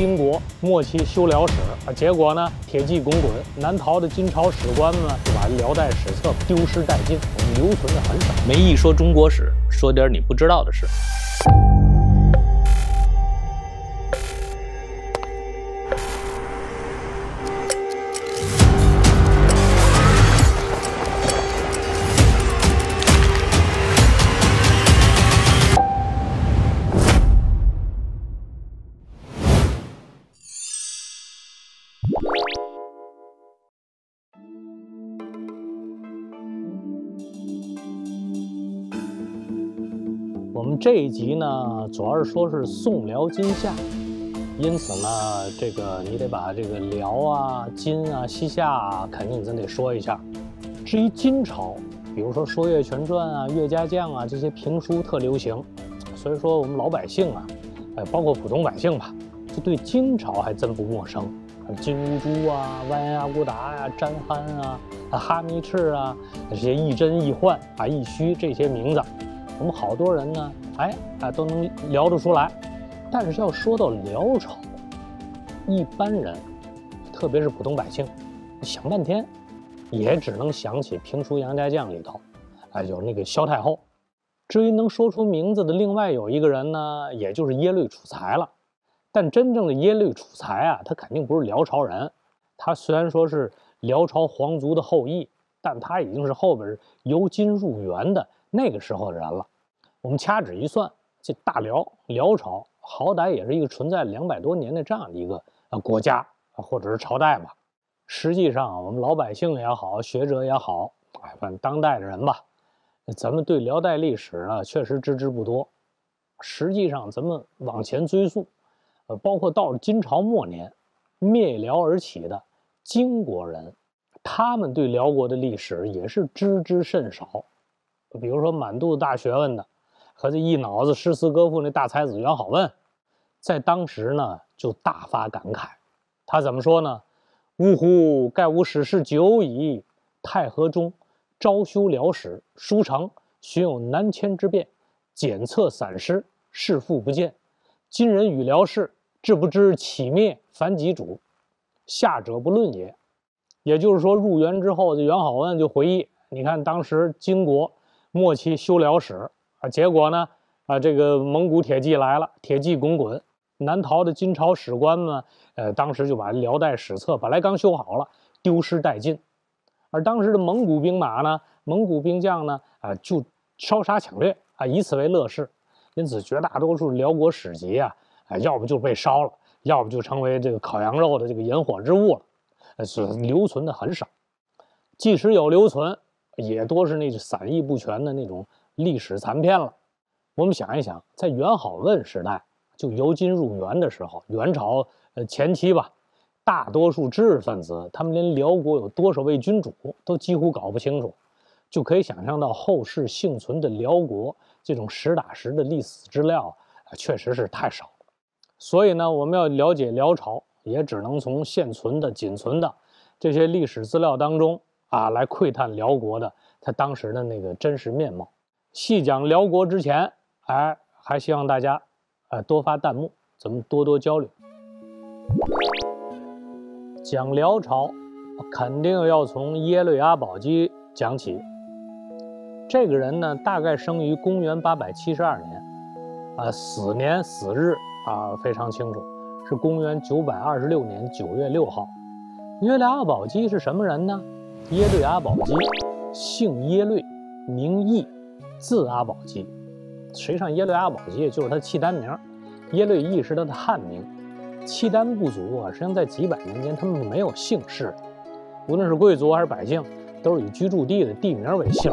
金国末期修辽史啊，结果呢铁骑滚滚，南逃的金朝史官们就把辽代史册丢失殆尽，留存的很少。没一说中国史，说点你不知道的事。 这一集呢，主要是说是宋辽金夏，因此呢，这个你得把这个辽啊、金啊、西夏啊，肯定咱得说一下。至于金朝，比如说《说岳全传》啊、《岳家将》啊，这些评书特流行，所以说我们老百姓啊，包括普通百姓吧，就对金朝还真不陌生。金兀术啊、完颜阿骨达呀、詹憨啊、哈密赤啊，这些一真一幻啊、一虚这些名字。 我们好多人呢，都能聊得出来，但是要说到辽朝，一般人，特别是普通百姓，想半天，也只能想起评书《杨家将》里头，有那个萧太后。至于能说出名字的另外有一个人呢，也就是耶律楚材了。但真正的耶律楚材啊，他肯定不是辽朝人，他虽然说是辽朝皇族的后裔，但他已经是后边由金入元的。 那个时候的人了，我们掐指一算，这大辽朝好歹也是一个存在200多年的这样的一个国家或者是朝代吧。实际上，我们老百姓也好，学者也好，反正当代的人吧，咱们对辽代历史呢确实知之不多。实际上，咱们往前追溯，包括到了金朝末年灭辽而起的金国人，他们对辽国的历史也是知之甚少。 比如说满肚子大学问的，和这一脑子诗词歌赋那大才子元好问，在当时呢就大发感慨。他怎么说呢？呜呼，盖吾史事久矣！太和中昭修辽史，书成寻有南迁之变，检测散失，世复不见。今人与辽氏，至不知起灭凡几主，下者不论也。也就是说，入元之后，这元好问就回忆，你看当时金国。 末期修辽史啊，结果呢，这个蒙古铁骑来了，铁骑滚滚，南逃的金朝史官们，当时就把辽代史册本来刚修好了，丢失殆尽。而当时的蒙古兵马呢，蒙古兵将呢，就烧杀抢掠啊，以此为乐事。因此，绝大多数辽国史籍啊，要不就被烧了，要不就成为这个烤羊肉的这个引火之物了，是留存的很少。即使有留存。 也多是那散佚不全的那种历史残片了。我们想一想，在元好问时代，就由金入元的时候，元朝前期吧，大多数知识分子他们连辽国有多少位君主都几乎搞不清楚，就可以想象到后世幸存的辽国这种实打实的历史资料确实是太少了。所以呢，我们要了解辽朝，也只能从现存的、仅存的这些历史资料当中。 来窥探辽国的他当时的那个真实面貌。细讲辽国之前，还希望大家，多发弹幕，咱们多多交流。讲辽朝，肯定要从耶律阿保机讲起。这个人呢，大概生于公元872年，死日非常清楚，是公元926年9月6号。耶律阿保机是什么人呢？ 耶律阿保机，姓耶律，名义，字阿保机。实际上，耶律阿保机就是他契丹名，耶律义是他的汉名。契丹部族啊，实际上在几百年间，他们没有姓氏，无论是贵族还是百姓，都是以居住地的地名为姓，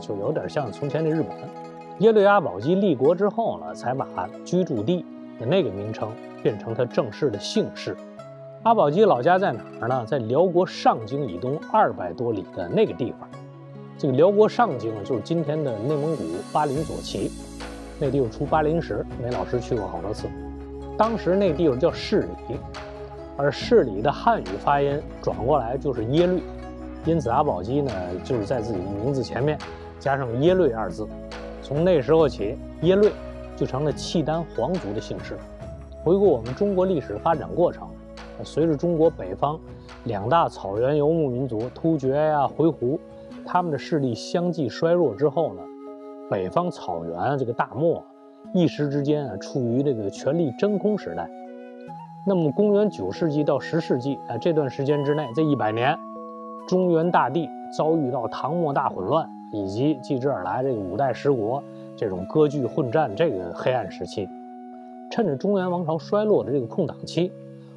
就有点像从前的日本。耶律阿保机立国之后呢，才把居住地的那个名称变成他正式的姓氏。 阿保机老家在哪儿呢？在辽国上京以东200多里的那个地方。这个辽国上京就是今天的内蒙古巴林左旗，那地方出巴林石，梅老师去过好多次。当时那地方叫市里，而市里的汉语发音转过来就是耶律，因此阿保机呢就是在自己的名字前面加上耶律2字。从那时候起，耶律就成了契丹皇族的姓氏。回顾我们中国历史发展过程，随着中国北方两大草原游牧民族突厥呀、回鹘，他们的势力相继衰弱之后呢，北方草原这个大漠一时之间处于这个权力真空时代。那么公元9世纪到10世纪这段时间之内，这100年，中原大地遭遇到唐末大混乱，以及继之而来这个五代十国这种割据混战这个黑暗时期。趁着中原王朝衰落的这个空档期，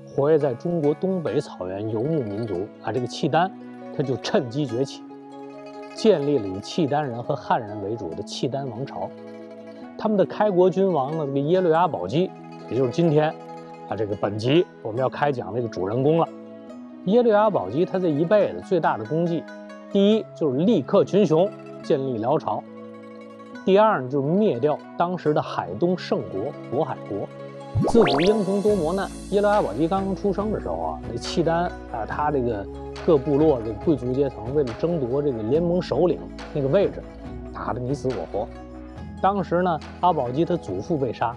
活跃在中国东北草原游牧民族这个契丹，他就趁机崛起，建立了以契丹人和汉人为主的契丹王朝。他们的开国君王呢，这个耶律阿保机，也就是今天这个本集我们要开讲这个主人公了。耶律阿保机他这一辈子最大的功绩，第一就是力克群雄，建立辽朝；第二呢，就是灭掉当时的海东圣国渤海国。自古英雄多磨难，耶律阿保机刚刚出生的时候这契丹他这个各部落的贵族阶层为了争夺这个联盟首领那个位置，打得你死我活。当时呢，阿保机他祖父被杀，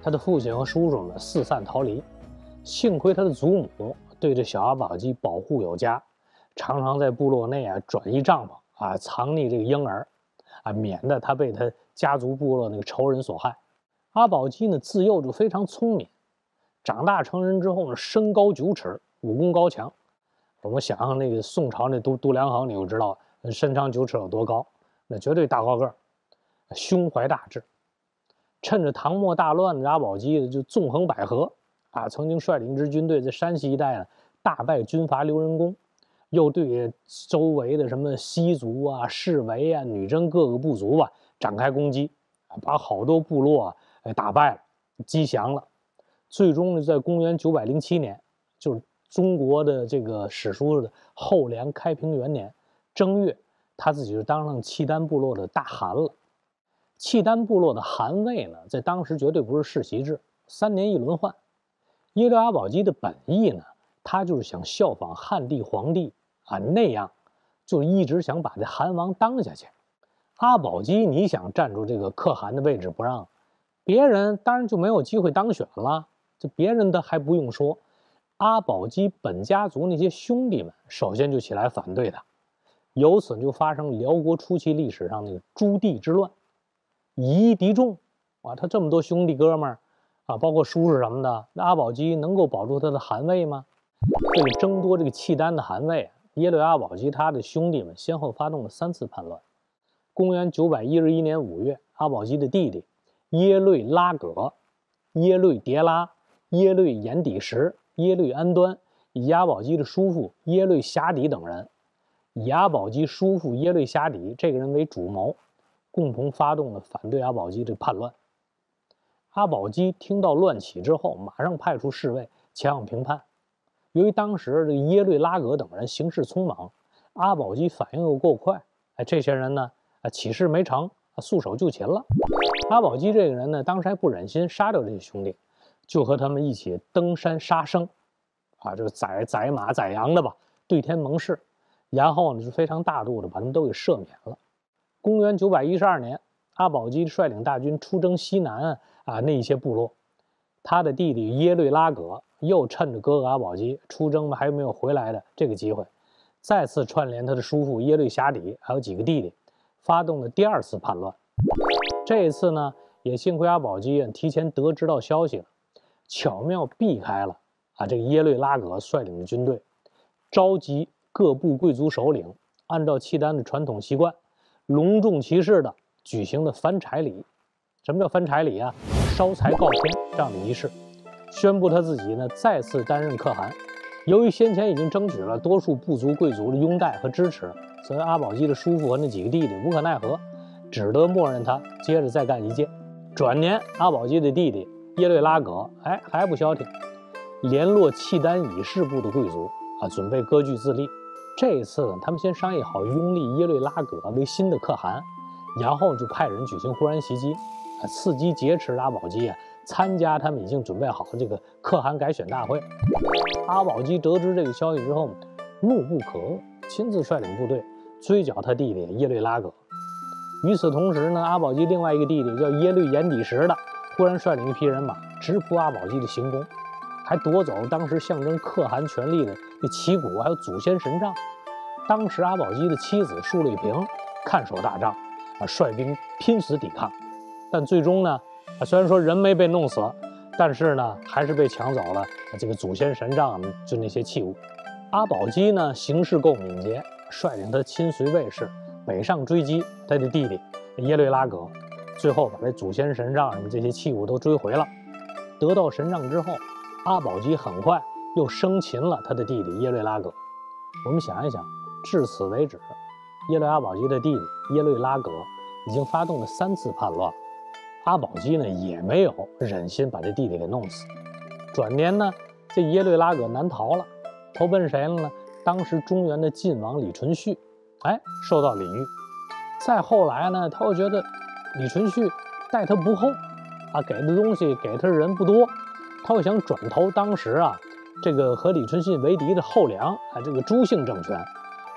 他的父亲和叔叔们四散逃离。幸亏他的祖母对这小阿保机保护有加，常常在部落内转移帐篷藏匿这个婴儿免得他被他家族部落那个仇人所害。阿保机呢，自幼就非常聪明，长大成人之后呢，身高9尺，武功高强。我们想象那个宋朝那度量衡，你就知道身长9尺有多高，那绝对大高个儿。胸怀大志，趁着唐末大乱的阿保机就纵横捭阖曾经率领一支军队在山西一带呢大败军阀刘仁恭，又对周围的什么西族士维女真各个部族展开攻击，把好多部落打败了，击降了。最终在公元907年，就是中国的这个史书的后梁开平元年正月，他自己就当上契丹部落的大汗了。契丹部落的汗位呢，在当时绝对不是世袭制，3年一轮换。耶律阿保机的本意呢，他就是想效仿汉帝皇帝那样，就一直想把这汗王当下去。阿保机你想站住这个可汗的位置不让，别人当然就没有机会当选了。这别人的还不用说，阿保机本家族那些兄弟们首先就起来反对他，由此就发生辽国初期历史上那个朱棣之乱。以一敌众他这么多兄弟哥们儿包括叔叔什么的，那阿保机能够保住他的汗位吗？为了争夺这个契丹的汗位，耶律阿保机他的兄弟们先后发动了3次叛乱。公元911年5月，阿保机的弟弟耶律拉葛、耶律迭拉、耶律眼底石、耶律安端以阿保机的叔父耶律遐底等人，以阿保机叔父耶律遐底这个人为主谋，共同发动了反对阿保机的叛乱。阿保机听到乱起之后，马上派出侍卫前往平叛。由于当时这耶律拉葛等人行事匆忙，阿保机反应又够快，这些人呢起事没成，束手就擒了。阿保机这个人呢，当时还不忍心杀掉这些兄弟，就和他们一起登山杀生就宰马宰羊的对天盟誓，然后呢就非常大度的把他们都给赦免了。公元912年，阿保机率领大军出征西南那一些部落，他的弟弟耶律拉葛又趁着哥哥阿保机出征还没有回来的这个机会，再次串联他的叔父耶律遐底还有几个弟弟，发动了第2次叛乱。这一次呢，也幸亏阿保机提前得知到消息了，巧妙避开了这个耶律拉葛率领的军队，召集各部贵族首领，按照契丹的传统习惯，隆重其事的举行的翻柴礼。什么叫翻柴礼啊？烧柴告天这样的仪式，宣布他自己呢再次担任可汗。由于先前已经争取了多数部族贵族的拥戴和支持，所以阿保机的叔父和那几个弟弟无可奈何，只得默认他接着再干一届。转年，阿保机的弟弟耶律拉葛还不消停，联络契丹已逝部的贵族准备割据自立。这一次呢，他们先商议好拥立耶律拉葛为新的可汗，然后就派人举行忽然袭击，伺机劫持阿保机参加他们已经准备好的这个可汗改选大会。阿保机得知这个消息之后，怒不可遏，亲自率领部队追剿他弟弟耶律拉葛。与此同时呢，阿保机另外一个弟弟叫耶律眼底石的，忽然率领一批人马直扑阿保机的行宫，还夺走当时象征可汗权力的那旗鼓，还有祖先神杖。当时阿保机的妻子舒丽萍看守大帐，啊，率兵拼死抵抗，但最终呢，虽然说人没被弄死，但是呢，还是被抢走了这个祖先神杖，就那些器物。阿保机呢，行事够敏捷，率领他亲随卫士北上追击他的弟弟耶律拉葛，最后把这祖先神杖什么这些器物都追回了。得到神杖之后，阿保机很快又生擒了他的弟弟耶律拉葛。我们想一想，至此为止，耶律阿保机的弟弟耶律拉葛已经发动了3次叛乱。阿保机呢也没有忍心把这弟弟给弄死。转年呢，这耶律拉葛南逃了，投奔谁了呢？当时中原的晋王李淳煦，哎，受到礼遇。再后来呢，他又觉得李淳煦待他不厚，啊，给的东西给他人不多，他又想转投当时啊这个和李淳煦为敌的后梁啊这个朱姓政权，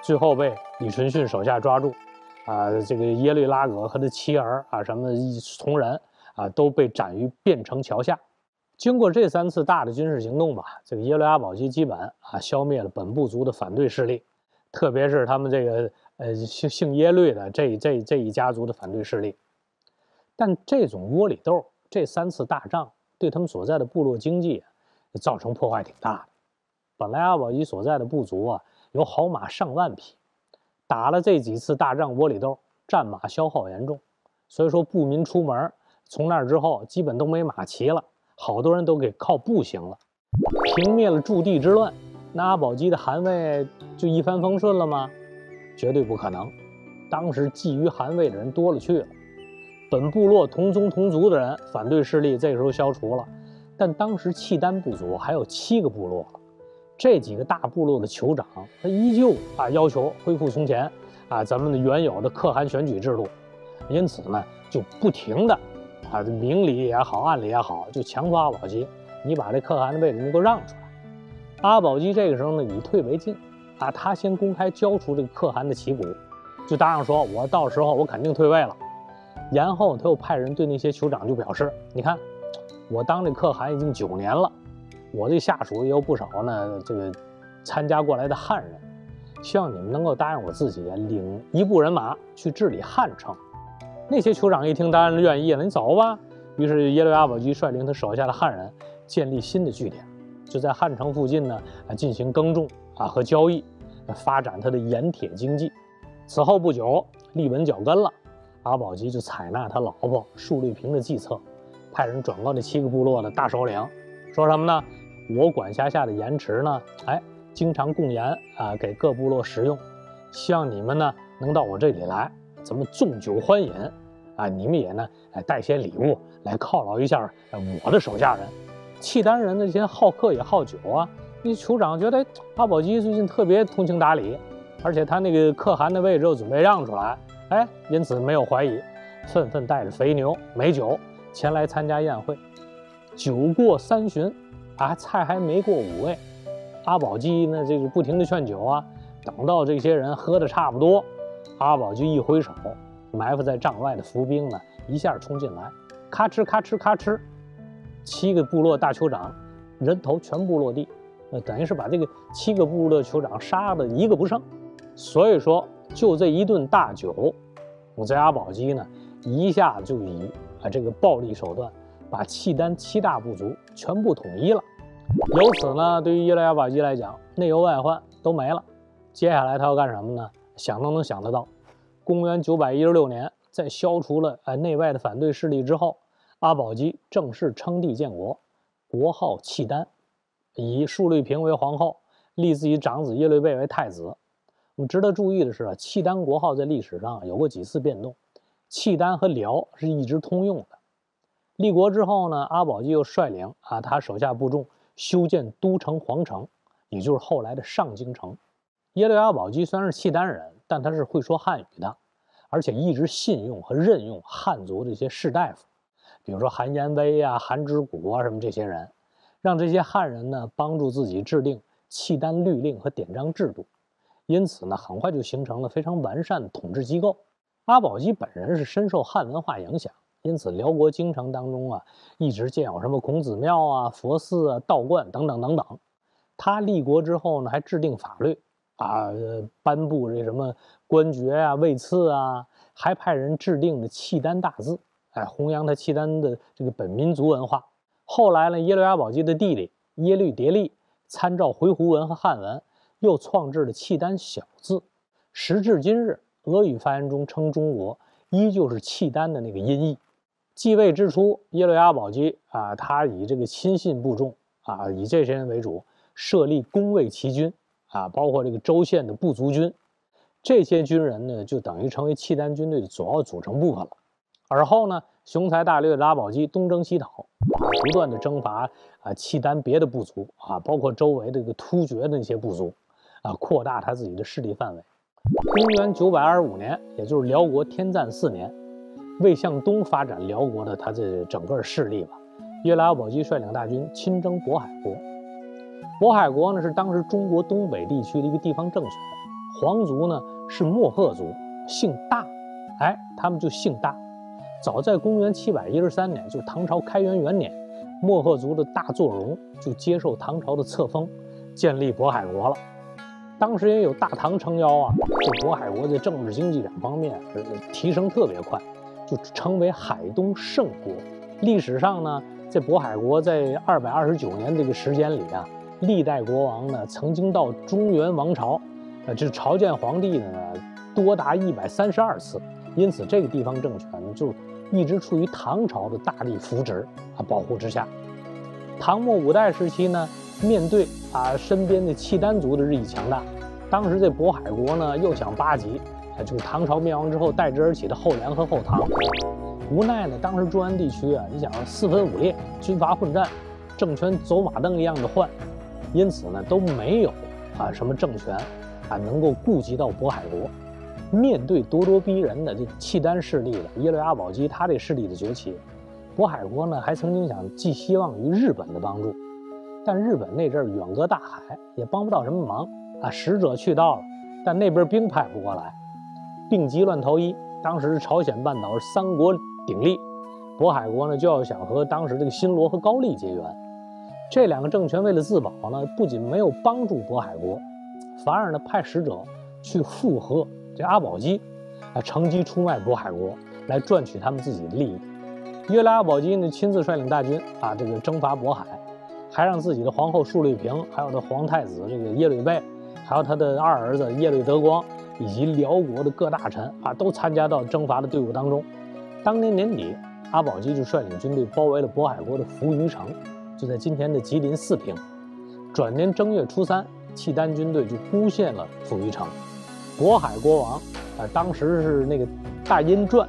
最后被李淳煦手下抓住。啊，这个耶律拉葛和他妻儿啊，什么从人啊，都被斩于汴城桥下。经过这3次大的军事行动吧，这个耶律阿保机基本啊消灭了本部族的反对势力，特别是他们这个姓耶律的这一家族的反对势力。但这种窝里斗，这3次大仗对他们所在的部落经济造成破坏挺大的。本来阿保机所在的部族啊，有好马上万匹。打了这几次大仗窝里斗，战马消耗严重，所以说部民出门从那之后基本都没马骑了，好多人都给靠步行了。平灭了驻地之乱，那阿保机的汗位就一帆风顺了吗？绝对不可能。当时觊觎汗位的人多了去了，本部落同宗同族的人反对势力这个时候消除了，但当时契丹部族还有7个部落了。这几个大部落的酋长，他依旧啊要求恢复从前啊咱们的原有的可汗选举制度，因此呢就不停的啊明里也好暗里也好，就强迫阿保机，你把这可汗的位置能够让出来。阿保机这个时候呢以退为进啊，他先公开交出这个可汗的旗鼓，就答应说我到时候我肯定退位了。然后他又派人对那些酋长就表示，你看我当这可汗已经9年了。我这下属也有不少呢，这个参加过来的汉人，希望你们能够答应我自己领1部人马去治理汉城。那些酋长一听，当然愿意了，你走吧。于是耶律阿保机率领他手下的汉人建立新的据点，就在汉城附近呢进行耕种啊和交易，发展他的盐铁经济。此后不久，立稳脚跟了，阿保机就采纳他老婆舒丽萍的计策，派人转告这7个部落的大首领。说什么呢？我管辖下的盐池呢，哎，经常供盐啊，给各部落食用。希望你们呢能到我这里来，咱们纵酒欢饮，啊，你们也呢，哎，带些礼物来犒劳一下我的手下人。契丹人那些好客也好酒啊，那酋长觉得阿保机最近特别通情达理，而且他那个可汗的位置又准备让出来，哎，因此没有怀疑，纷纷带着肥牛、美酒前来参加宴会。酒过3巡，啊，菜还没过5味，阿保机呢这个不停的劝酒啊，等到这些人喝的差不多，阿保机一挥手，埋伏在帐外的伏兵呢一下冲进来，咔哧咔哧咔哧，7个部落大酋长人头全部落地，等于是把这个7个部落酋长杀的一个不剩。所以说就这一顿大酒，我这阿保机呢一下就以啊这个暴力手段把契丹7大部族全部统一了。由此呢，对于耶律阿保机来讲，内忧外患都没了。接下来他要干什么呢？想都能想得到。公元916年，在消除了内外的反对势力之后，阿保机正式称帝建国，国号契丹，以舒律萍为皇后，立自己长子耶律倍为太子。我们值得注意的是啊，契丹国号在历史上有过几次变动，契丹和辽是一直通用的。立国之后呢，阿保机又率领啊他手下部众修建都城皇城，也就是后来的上京城。耶律阿保机虽然是契丹人，但他是会说汉语的，而且一直信用和任用汉族这些士大夫，比如说韩延威啊、韩知古啊什么这些人，让这些汉人呢帮助自己制定契丹律令和典章制度。因此呢，很快就形成了非常完善的统治机构。阿保机本人是深受汉文化影响。因此，辽国京城当中啊，一直建有什么孔子庙啊、佛寺啊、道观等等等等。他立国之后呢，还制定法律啊，颁布这什么官爵啊、位次啊，还派人制定的契丹大字，哎，弘扬他契丹的这个本民族文化。后来呢，耶律阿保机的弟弟耶律迭利参照回鹘文和汉文，又创制了契丹小字。时至今日，俄语发音中称中国，依旧是契丹的那个音译。继位之初，耶律阿保机啊，他以这个亲信部众啊，以这些人为主，设立公卫骑军啊，包括这个州县的部族军。这些军人呢，就等于成为契丹军队的主要组成部分了。而后呢，雄才大略的阿保机东征西讨，不断的征伐啊契丹别的部族啊，包括周围这个突厥的那些部族啊，扩大他自己的势力范围。公元925年，也就是辽国天赞4年，为向东发展辽国的他这整个势力吧，耶律阿保机率领大军亲征渤海国。渤海国呢是当时中国东北地区的一个地方政权，皇族呢是莫赫族，姓大，哎，他们就姓大。早在公元713年，就唐朝开元元年，莫赫族的大作荣就接受唐朝的册封，建立渤海国了。当时也有大唐撑腰啊，这渤海国在政治经济两方面提升特别快，就成为海东圣国。历史上呢，这渤海国在229年这个时间里啊，历代国王呢曾经到中原王朝，这朝见皇帝呢多达132次。因此，这个地方政权就一直处于唐朝的大力扶植啊保护之下。唐末五代时期呢，面对啊身边的契丹族的日益强大，当时这渤海国呢又想巴结，就是唐朝灭亡之后代之而起的后梁和后唐。无奈呢，当时中原地区啊，你想4分5裂，军阀混战，政权走马灯一样的换，因此呢都没有啊什么政权啊能够顾及到渤海国。面对咄咄逼人的这契丹势力的耶律阿保机他这势力的崛起，渤海国呢还曾经想寄希望于日本的帮助，但日本那阵儿远隔大海，也帮不到什么忙啊。使者去到了，但那边兵派不过来，病急乱投医。当时朝鲜半岛是3国鼎立，渤海国呢就要想和当时这个新罗和高丽结缘。这两个政权为了自保呢，不仅没有帮助渤海国，反而呢派使者去附和这阿保机啊，乘机出卖渤海国，来赚取他们自己的利益。耶律阿保机呢，亲自率领大军啊，这个征伐渤海，还让自己的皇后述律平，还有他皇太子这个耶律倍，还有他的2儿子耶律德光，以及辽国的各大臣啊，都参加到征伐的队伍当中。当年年底，阿保机就率领军队包围了渤海国的扶余城，就在今天的吉林4平。转年正月初3，契丹军队就攻陷了扶余城。渤海国王啊，当时是那个大殷传，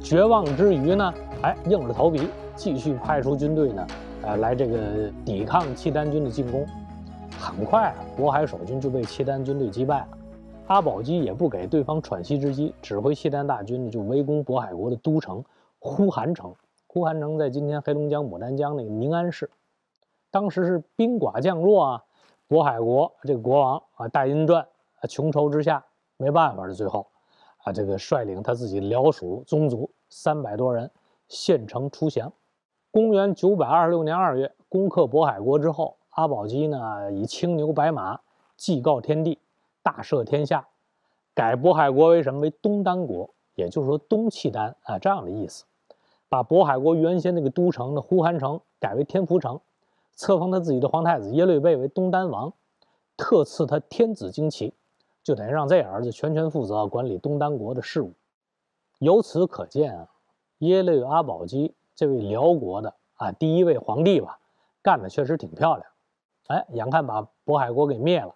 绝望之余呢，哎，硬着头皮继续派出军队呢，来这个抵抗契丹军的进攻。很快啊，渤海守军就被契丹军队击败了。阿保机也不给对方喘息之机，指挥契丹大军呢就围攻渤海国的都城呼韩城。呼韩城在今天黑龙江牡丹江那个宁安市。当时是兵寡将弱啊，渤海国这个国王啊，大殷传啊，穷愁之下。没办法了，最后，啊，这个率领他自己辽属宗族300多人献城出降。公元926年2月，攻克渤海国之后，阿保机呢以青牛白马祭告天地，大赦天下，改渤海国为什么？为东丹国，也就是说东契丹啊这样的意思，把渤海国原先那个都城的呼韩城改为天福城，册封他自己的皇太子耶律倍为东丹王，特赐他天子旌旗。就等于让这儿子全权负责管理东丹国的事务。由此可见啊，耶律阿保机这位辽国的啊第一位皇帝吧，干的确实挺漂亮。哎，眼看把渤海国给灭了，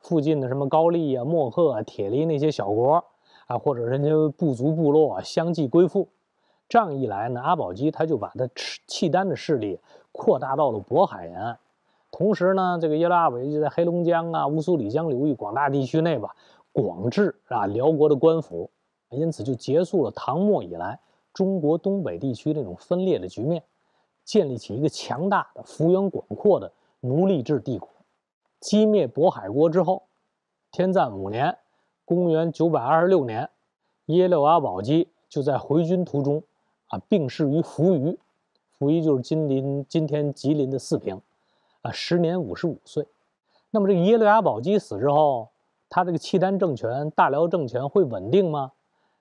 附近的什么高丽啊、莫赫啊、铁犁那些小国啊，或者人家部族部落啊，相继归附。这样一来呢，阿保机他就把他契丹的势力扩大到了渤海沿岸。同时呢，这个耶律阿保机在黑龙江啊、乌苏里江流域广大地区内吧，广治啊辽国的官府，因此就结束了唐末以来中国东北地区这种分裂的局面，建立起一个强大的、幅员广阔的奴隶制帝国。击灭渤海国之后，天赞5年，公元926年，耶律阿保机就在回军途中啊，病逝于扶余。扶余就是今天吉林的四平，啊，时年55岁。那么这个耶律阿保机死之后，他这个契丹政权、大辽政权会稳定吗？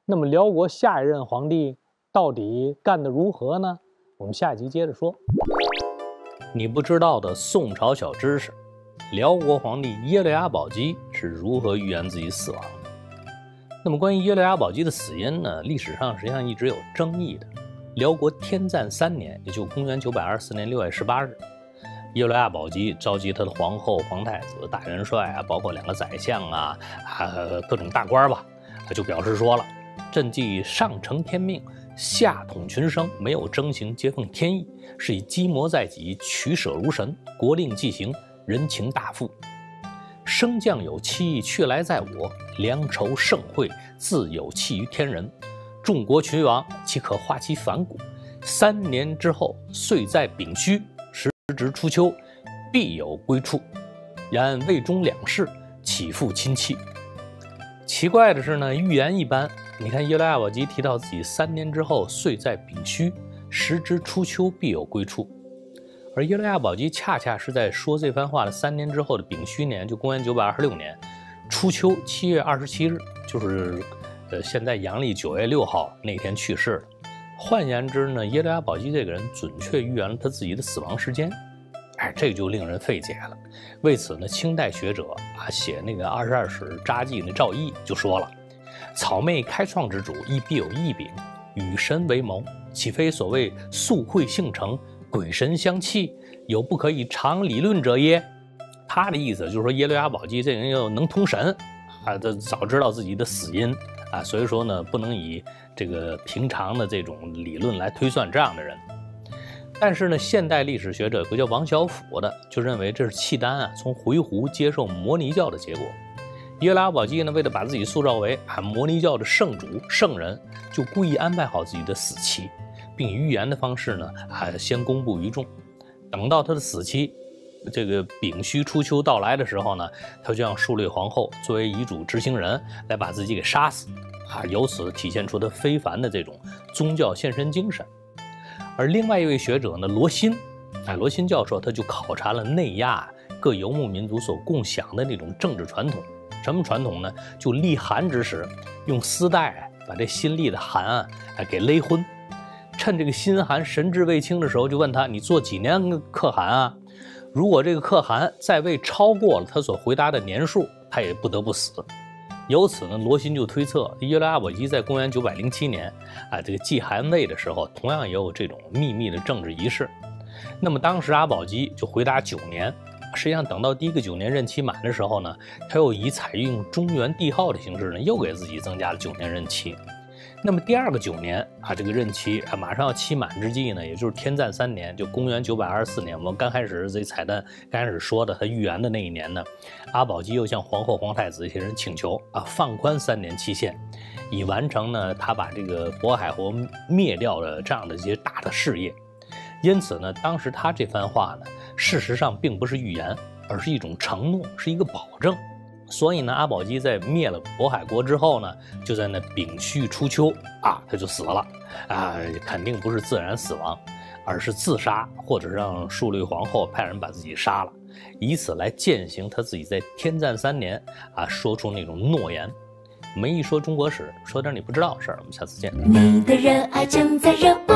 那么辽国下一任皇帝到底干得如何呢？我们下一集接着说。你不知道的宋朝小知识：辽国皇帝耶律阿保机是如何预言自己死亡的？那么关于耶律阿保机的死因呢，历史上实际上一直有争议的。辽国天赞3年，也就公元924年6月18日，耶律阿保机召集他的皇后、皇太子、大元帅啊，包括2个宰相啊，各种大官吧，他就表示说了：朕既上承天命，下统群生，没有征行，皆奉天意，是以机魔在己，取舍如神，国令既行，人情大复。升降有期，去来在我；良筹盛会，自有弃于天人。众国群王岂可化其反骨？3年之后，岁在丙戌，时值初秋，必有归处。然魏中两世，岂复亲戚？奇怪的是呢，预言一般。你看耶律阿保机提到自己3年之后，岁在丙戌，时值初秋，必有归处。而耶律阿保机恰恰是在说这番话的3年之后的丙戌年，就公元926年初秋7月27日，就是现在阳历9月6号那天去世了。换言之呢，耶律阿保机这个人准确预言了他自己的死亡时间，哎，这就令人费解了。为此呢，清代学者啊写那个《22史》札记的赵翼就说了：“草昧开创之主，亦必有异禀，与神为谋，岂非所谓宿会性成？”鬼神相契，有不可以常理论者耶？他的意思就是说，耶律阿保机这人又能通神啊，他早知道自己的死因啊，所以说呢，不能以这个平常的这种理论来推算这样的人。但是呢，现代历史学者有个叫王小甫的，就认为这是契丹啊从回鹘接受摩尼教的结果。耶律阿保机呢，为了把自己塑造为啊摩尼教的圣主圣人，就故意安排好自己的死期。并以预言的方式呢，先公布于众，等到他的死期，这个丙戌初秋到来的时候呢，他就让庶略皇后作为遗嘱执行人来把自己给杀死，啊，由此体现出他非凡的这种宗教献身精神。而另外一位学者呢，罗新，罗新教授他就考察了内亚各游牧民族所共享的那种政治传统，什么传统呢？就立寒之时，用丝带把这新历的寒啊，给勒昏。趁这个心寒神志未清的时候，就问他：“你做几年可汗啊？”如果这个可汗在位超过了他所回答的年数，他也不得不死。由此呢，罗新就推测，耶律阿保机在公元907年啊，这个继汗位的时候，同样也有这种秘密的政治仪式。那么当时阿保机就回答9年，实际上等到第一个9年任期满的时候呢，他又以采用中原帝号的形式呢，又给自己增加了9年任期。那么第二个9年啊，这个任期啊马上要期满之际呢，也就是天赞3年，就公元924年。我们刚开始这彩蛋刚开始说的，他预言的那一年呢，阿保机又向皇后、皇太子一些人请求啊，放宽3年期限，以完成呢他把这个渤海国灭掉了这样的一些大的事业。因此呢，当时他这番话呢，事实上并不是预言，而是一种承诺，是一个保证。所以呢，阿保机在灭了渤海国之后呢，就在那丙戌初秋啊，他就死了啊，肯定不是自然死亡，而是自杀，或者让庶略皇后派人把自己杀了，以此来践行他自己在天赞3年啊说出那种诺言。没一说中国史，说点你不知道的事儿。我们下次见。你的热爱正在热播。